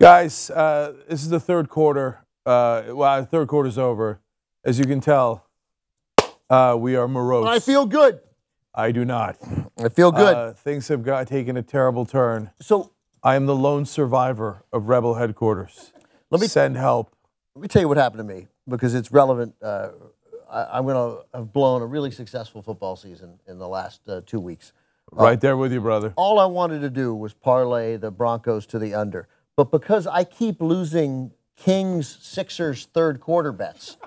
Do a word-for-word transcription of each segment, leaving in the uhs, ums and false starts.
Guys, uh, this is the third quarter. Uh, well, the third quarter's over. As you can tell, uh, we are morose. I feel good. I do not. I feel good. Uh, things have got taken a terrible turn. So I am the lone survivor of Rebel Headquarters. Let me send help. Let me tell you what happened to me, because it's relevant. Uh, I, I'm going to have blown a really successful football season in the last uh, two weeks. Uh, right there with you, brother. All I wanted to do was parlay the Broncos to the under. But because I keep losing Kings, Sixers, third quarter bets,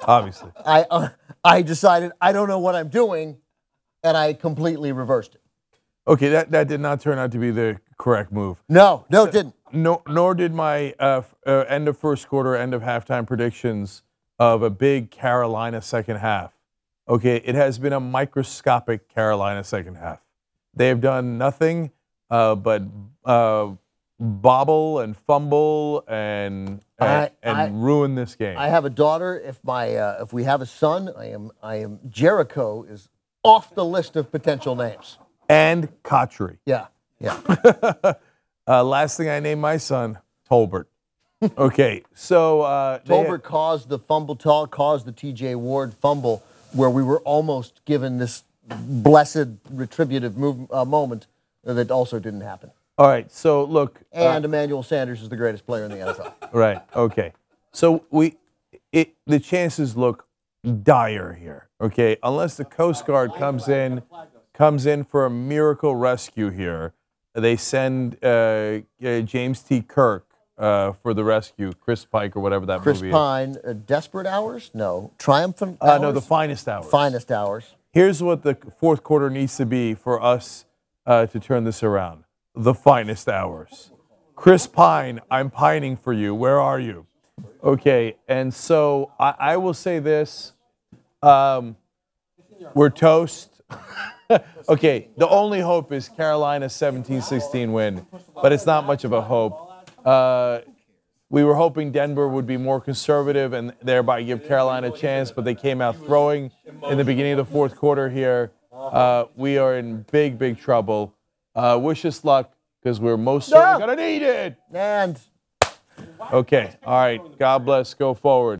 obviously, I, uh, I decided I don't know what I'm doing, and I completely reversed it. Okay, that, that did not turn out to be the correct move. No, no, so, it didn't. No, nor did my uh, uh, end of first quarter, end of halftime predictions of a big Carolina second half. Okay, it has been a microscopic Carolina second half. They have done nothing uh, but uh, bobble and fumble and I, and I, ruin this game. I have a daughter. If my uh, if we have a son, I am I am Jericho is off the list of potential names. And Cotry. Yeah, yeah. uh, last thing I named my son, Tolbert. Okay, so... Uh, Tolbert had, caused the fumble, tall, caused the T J. Ward fumble, where we were almost given this blessed retributive move, uh, moment that also didn't happen. All right, so look... And uh, Emmanuel Sanders is the greatest player in the N F L. Right, okay. So we, it, the chances look dire here, okay? Unless the Coast Guard comes in... comes in for a miracle rescue here. They send uh, uh, James T. Kirk uh, for the rescue, Chris Pike or whatever that Chris movie Pine, is. Chris Pine, uh, Desperate Hours? No. Triumphant Hours? Uh, no, The Finest Hours. Finest Hours. Here's what the fourth quarter needs to be for us uh, to turn this around. The Finest Hours. Chris Pine, I'm pining for you. Where are you? Okay, and so I, I will say this. Um, we're toast. Okay, the only hope is Carolina's seventeen sixteen win, but it's not much of a hope. Uh, we were hoping Denver would be more conservative and thereby give Carolina a chance, but they came out throwing in the beginning of the fourth quarter here. Uh, we are in big, big trouble. Uh, wish us luck, because we're most certainly going to need it. And okay, all right, God bless, go forward.